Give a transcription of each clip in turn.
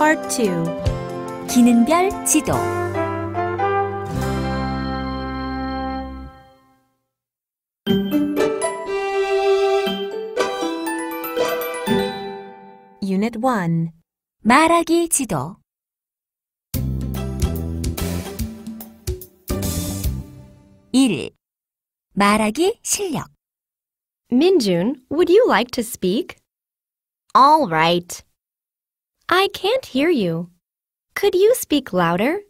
Part 2. 기능별 지도. Unit 1. 말하기 지도. 말하기 실력. Minjun, would you like to speak? All right. I can't hear you. Could you speak louder?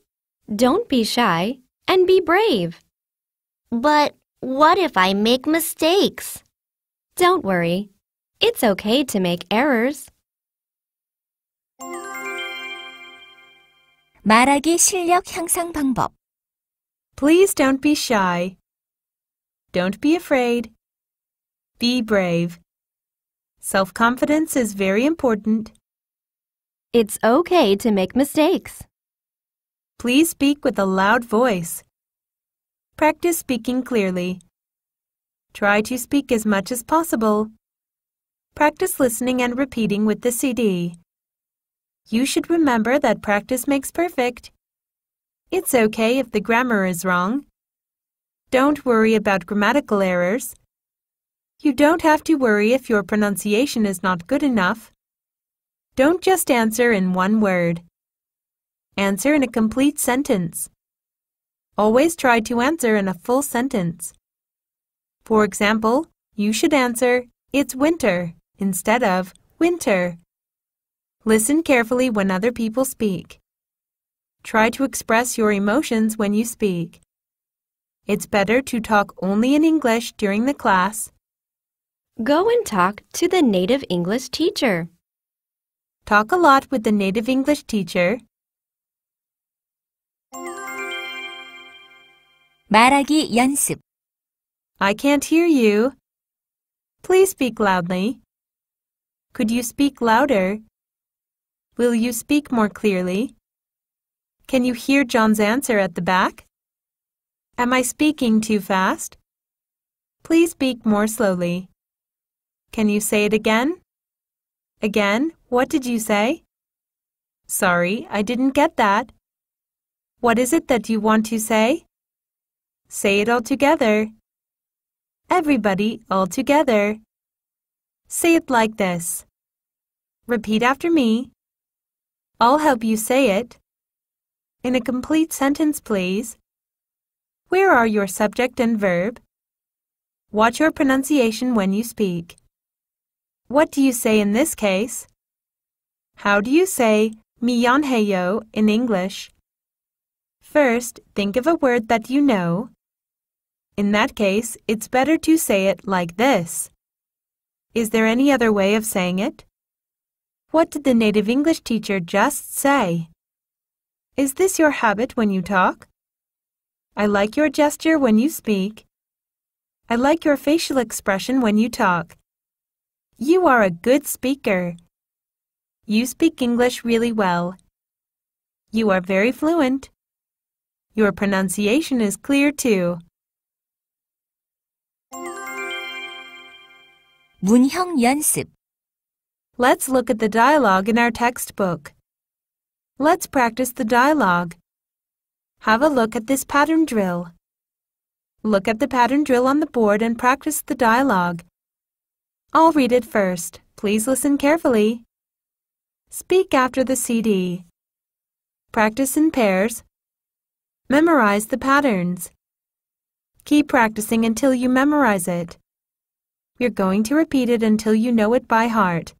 Don't be shy and be brave. But what if I make mistakes? Don't worry. It's okay to make errors. 말하기 실력 향상 방법. Please don't be shy. Don't be afraid. Be brave. Self-confidence is very important. It's okay to make mistakes. Please speak with a loud voice. Practice speaking clearly. Try to speak as much as possible. Practice listening and repeating with the CD. You should remember that practice makes perfect. It's okay if the grammar is wrong. Don't worry about grammatical errors. You don't have to worry if your pronunciation is not good enough. Don't just answer in one word. Answer in a complete sentence. Always try to answer in a full sentence. For example, you should answer, "It's winter," instead of "winter." Listen carefully when other people speak. Try to express your emotions when you speak. It's better to talk only in English during the class. Go and talk to the native English teacher. Talk a lot with the native English teacher. 말하기 연습. I can't hear you. Please speak loudly. Could you speak louder? Will you speak more clearly? Can you hear John's answer at the back? Am I speaking too fast? Please speak more slowly. Can you say it again? Again, what did you say? Sorry, I didn't get that. What is it that you want to say? Say it all together. Everybody, all together. Say it like this. Repeat after me. I'll help you say it. In a complete sentence, please. Where are your subject and verb? Watch your pronunciation when you speak. What do you say in this case? How do you say "미안해요" in English? First, think of a word that you know. In that case, it's better to say it like this. Is there any other way of saying it? What did the native English teacher just say? Is this your habit when you talk? I like your gesture when you speak. I like your facial expression when you talk. You are a good speaker. You speak English really well. You are very fluent. Your pronunciation is clear too. 문형 연습. Let's look at the dialogue in our textbook. Let's practice the dialogue. Have a look at this pattern drill. Look at the pattern drill on the board and practice the dialogue. I'll read it first. Please listen carefully. Speak after the CD. Practice in pairs. Memorize the patterns. Keep practicing until you memorize it. You're going to repeat it until you know it by heart.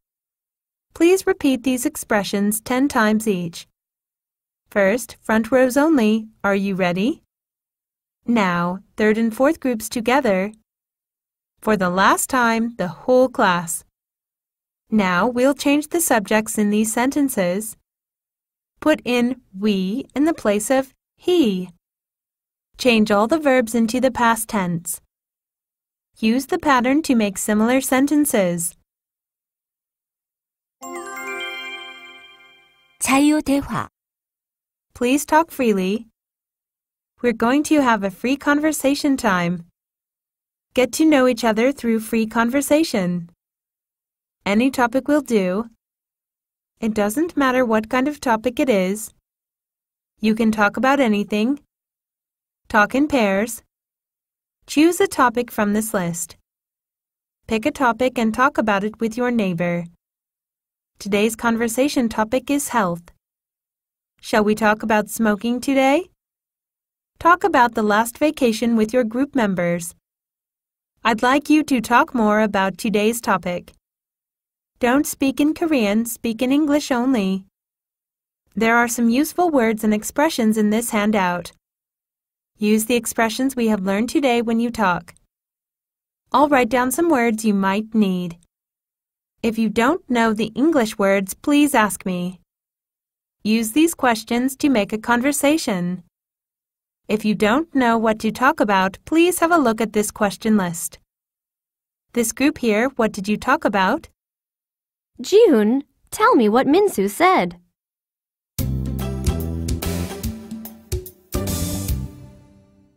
Please repeat these expressions 10 times each. First, front rows only. Are you ready? Now, third and fourth groups together. For the last time, the whole class. Now, we'll change the subjects in these sentences. Put in "we" in the place of "he." Change all the verbs into the past tense. Use the pattern to make similar sentences. 자유대화. Please talk freely. We're going to have a free conversation time. Get to know each other through free conversation. Any topic will do. It doesn't matter what kind of topic it is. You can talk about anything. Talk in pairs. Choose a topic from this list. Pick a topic and talk about it with your neighbor. Today's conversation topic is health. Shall we talk about smoking today? Talk about the last vacation with your group members. I'd like you to talk more about today's topic. Don't speak in Korean, speak in English only. There are some useful words and expressions in this handout. Use the expressions we have learned today when you talk. I'll write down some words you might need. If you don't know the English words, please ask me. Use these questions to make a conversation. If you don't know what to talk about, please have a look at this question list. This group here, what did you talk about? June, tell me what Minsu said.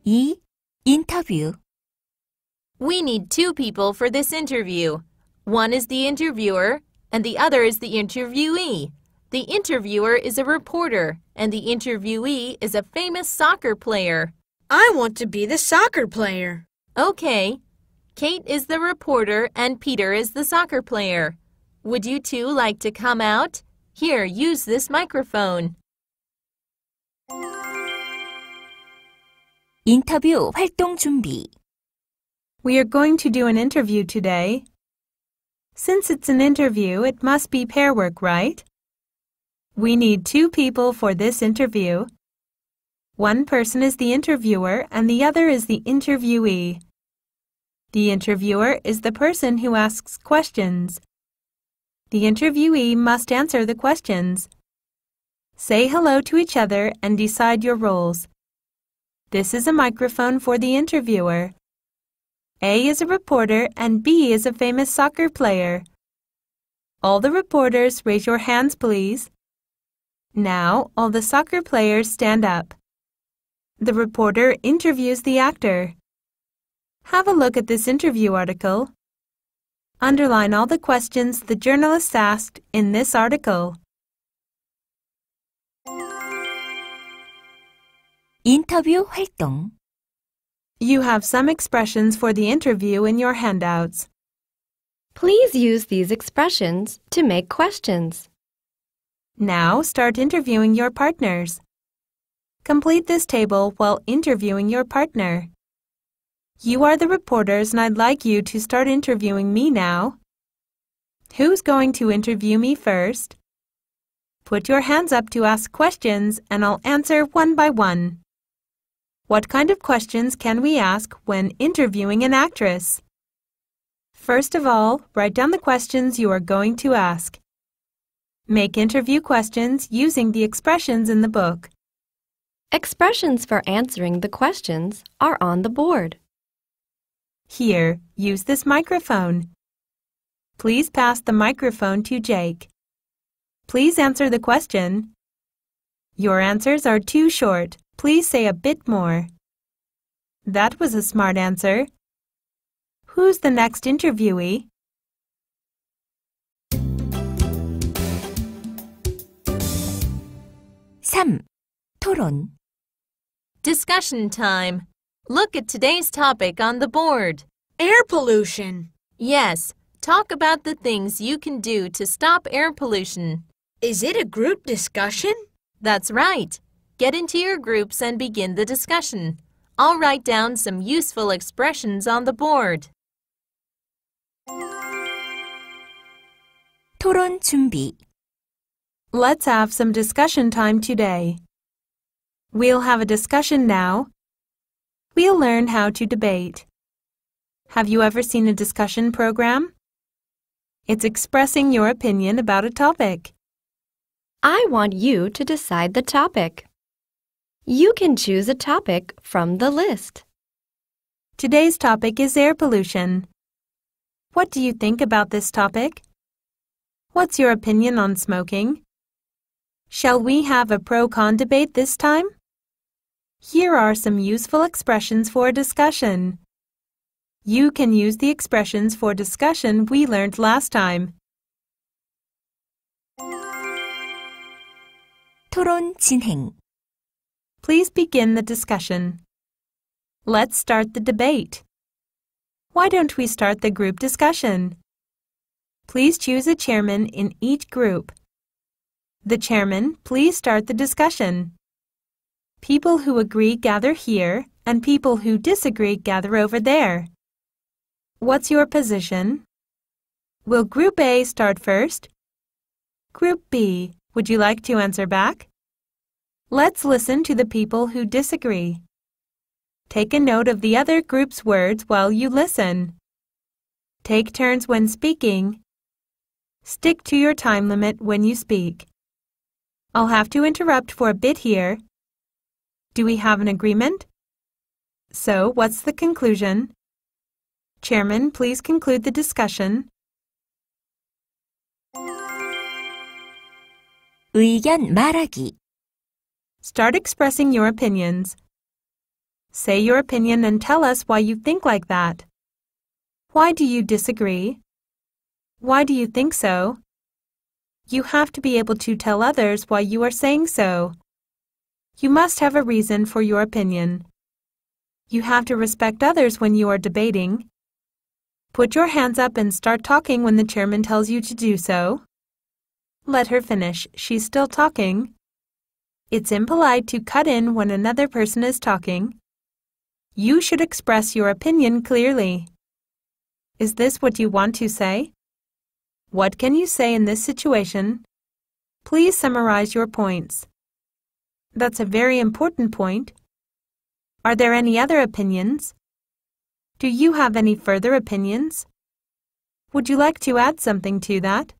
E. Interview. We need two people for this interview. One is the interviewer, and the other is the interviewee. The interviewer is a reporter, and the interviewee is a famous soccer player. I want to be the soccer player. Okay. Kate is the reporter, and Peter is the soccer player. Would you two like to come out? Here, use this microphone. 인터뷰 활동 준비. We are going to do an interview today. Since it's an interview, it must be pair work, right? We need two people for this interview. One person is the interviewer and the other is the interviewee. The interviewer is the person who asks questions. The interviewee must answer the questions. Say hello to each other and decide your roles. This is a microphone for the interviewer. A is a reporter and B is a famous soccer player. All the reporters, raise your hands, please. Now, all the soccer players stand up. The reporter interviews the actor. Have a look at this interview article. Underline all the questions the journalist asked in this article. 인터뷰 활동. You have some expressions for the interview in your handouts. Please use these expressions to make questions. Now start interviewing your partners. Complete this table while interviewing your partner. You are the reporters and I'd like you to start interviewing me now. Who's going to interview me first? Put your hands up to ask questions and I'll answer one by one. What kind of questions can we ask when interviewing an actress? First of all, write down the questions you are going to ask. Make interview questions using the expressions in the book. Expressions for answering the questions are on the board. Here, use this microphone. Please pass the microphone to Jake. Please answer the question. Your answers are too short. Please say a bit more. That was a smart answer. Who's the next interviewee? 토론. Discussion time. Look at today's topic on the board. Air pollution. Yes. Talk about the things you can do to stop air pollution. Is it a group discussion? That's right. Get into your groups and begin the discussion. I'll write down some useful expressions on the board. 토론 준비. Let's have some discussion time today. We'll have a discussion now. We'll learn how to debate. Have you ever seen a discussion program? It's expressing your opinion about a topic. I want you to decide the topic. You can choose a topic from the list. Today's topic is air pollution. What do you think about this topic? What's your opinion on smoking? Shall we have a pro-con debate this time? Here are some useful expressions for discussion. You can use the expressions for discussion we learned last time. 토론 진행. Please begin the discussion. Let's start the debate. Why don't we start the group discussion? Please choose a chairman in each group. The chairman, please start the discussion. People who agree gather here, and people who disagree gather over there. What's your position? Will Group A start first? Group B, would you like to answer back? Let's listen to the people who disagree. Take a note of the other group's words while you listen. Take turns when speaking. Stick to your time limit when you speak. I'll have to interrupt for a bit here. Do we have an agreement? So, what's the conclusion? Chairman, please conclude the discussion. 의견 말하기. Start expressing your opinions. Say your opinion and tell us why you think like that. Why do you disagree? Why do you think so? You have to be able to tell others why you are saying so. You must have a reason for your opinion. You have to respect others when you are debating. Put your hands up and start talking when the chairman tells you to do so. Let her finish, she's still talking. It's impolite to cut in when another person is talking. You should express your opinion clearly. Is this what you want to say? What can you say in this situation? Please summarize your points. That's a very important point. Are there any other opinions? Do you have any further opinions? Would you like to add something to that?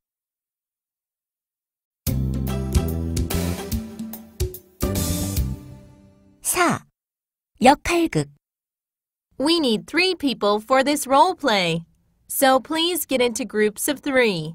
역할극. We need 3 people for this role play, so please get into groups of 3.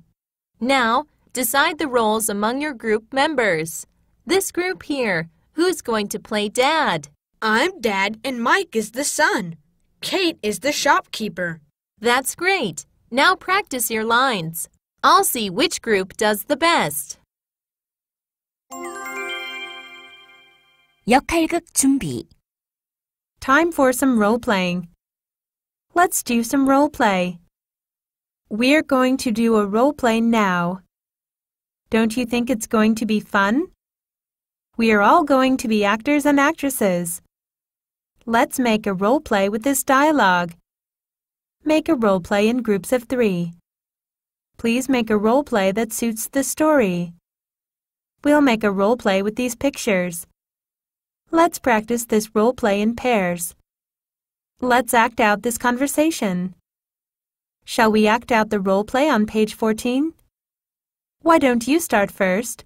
Now, decide the roles among your group members. This group here, who's going to play Dad? I'm Dad and Mike is the son. Kate is the shopkeeper. That's great. Now practice your lines. I'll see which group does the best. 역할극 준비. Time for some role-playing. Let's do some role-play. We're going to do a role-play now. Don't you think it's going to be fun? We are all going to be actors and actresses. Let's make a role-play with this dialogue. Make a role-play in groups of 3. Please make a role-play that suits the story. We'll make a role-play with these pictures. Let's practice this role play in pairs. Let's act out this conversation. Shall we act out the role play on page 14? Why don't you start first?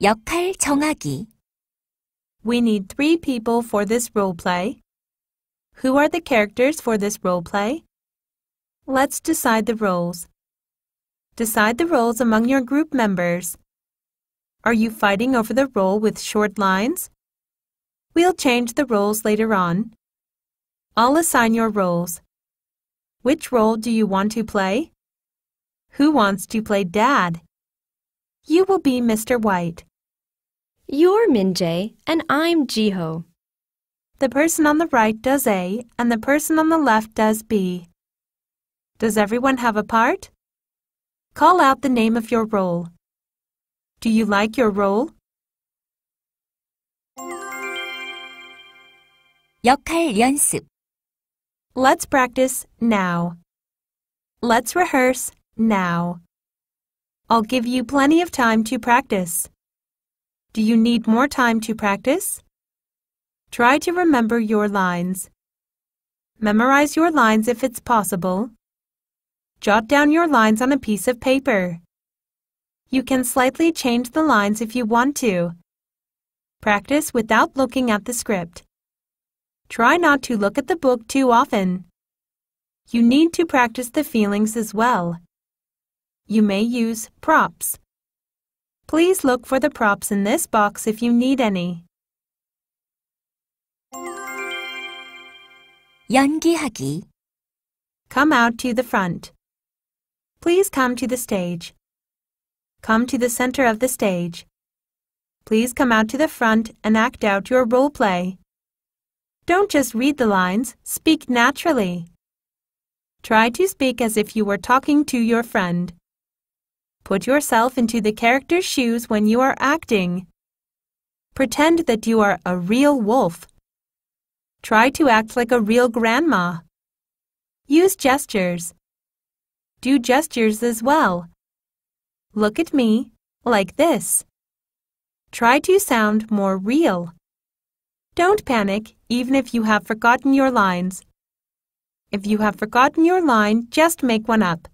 역할 정하기. We need 3 people for this role play. Who are the characters for this role play? Let's decide the roles. Decide the roles among your group members. Are you fighting over the role with short lines? We'll change the roles later on. I'll assign your roles. Which role do you want to play? Who wants to play Dad? You will be Mr. White. You're Minjae, and I'm Jiho. The person on the right does A, and the person on the left does B. Does everyone have a part? Call out the name of your role. Do you like your role? 역할 연습. Let's practice now. Let's rehearse now. I'll give you plenty of time to practice. Do you need more time to practice? Try to remember your lines. Memorize your lines if it's possible. Jot down your lines on a piece of paper. You can slightly change the lines if you want to. Practice without looking at the script. Try not to look at the book too often. You need to practice the feelings as well. You may use props. Please look for the props in this box if you need any. 연기하기. Come out to the front. Please come to the stage. Come to the center of the stage. Please come out to the front and act out your role play. Don't just read the lines, speak naturally. Try to speak as if you were talking to your friend. Put yourself into the character's shoes when you are acting. Pretend that you are a real wolf. Try to act like a real grandma. Use gestures. Do gestures as well. Look at me, like this. Try to sound more real. Don't panic, even if you have forgotten your lines. If you have forgotten your line, just make one up.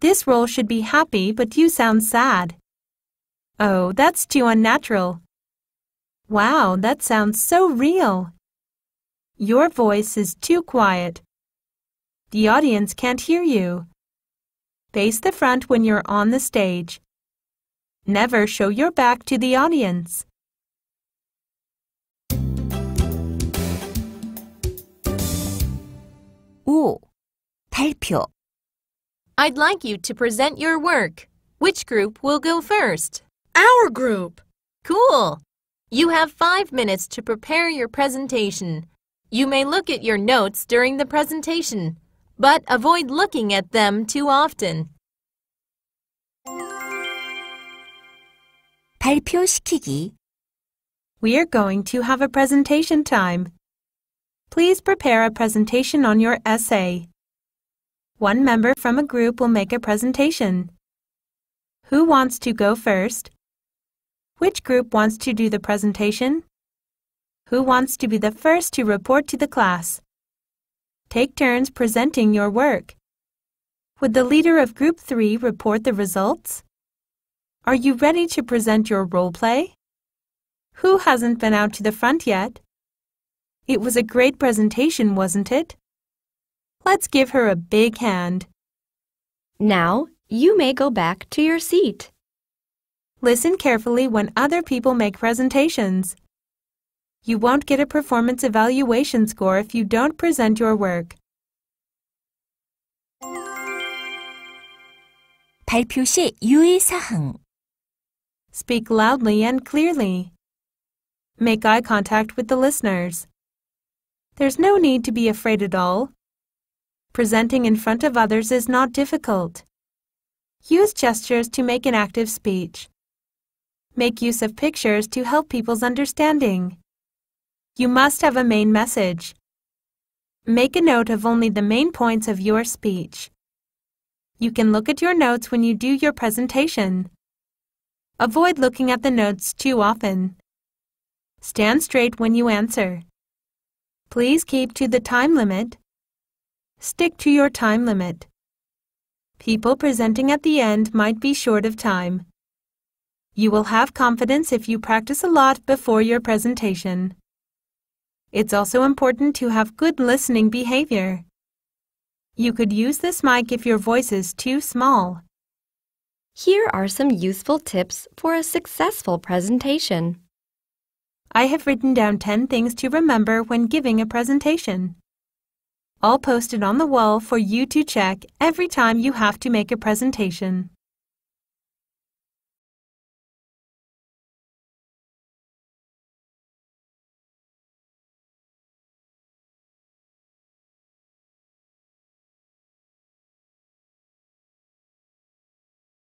This role should be happy, but you sound sad. Oh, that's too unnatural. Wow, that sounds so real. Your voice is too quiet. The audience can't hear you. Face the front when you're on the stage. Never show your back to the audience. O. 발표. I'd like you to present your work. Which group will go first? Our group. Cool. You have 5 minutes to prepare your presentation. You may look at your notes during the presentation, but avoid looking at them too often. 발표시키기. We are going to have a presentation time. Please prepare a presentation on your essay. One member from a group will make a presentation. Who wants to go first? Which group wants to do the presentation? Who wants to be the first to report to the class? Take turns presenting your work. Would the leader of Group 3 report the results? Are you ready to present your role play? Who hasn't been out to the front yet? It was a great presentation, wasn't it? Let's give her a big hand. Now, you may go back to your seat. Listen carefully when other people make presentations. You won't get a performance evaluation score if you don't present your work. 발표 시 유의사항. Speak loudly and clearly. Make eye contact with the listeners. There's no need to be afraid at all. Presenting in front of others is not difficult. Use gestures to make an active speech. Make use of pictures to help people's understanding. You must have a main message. Make a note of only the main points of your speech. You can look at your notes when you do your presentation. Avoid looking at the notes too often. Stand straight when you answer. Please keep to the time limit. Stick to your time limit. People presenting at the end might be short of time. You will have confidence if you practice a lot before your presentation. It's also important to have good listening behavior. You could use this mic if your voice is too small. Here are some useful tips for a successful presentation. I have written down 10 things to remember when giving a presentation. All posted on the wall for you to check every time you have to make a presentation.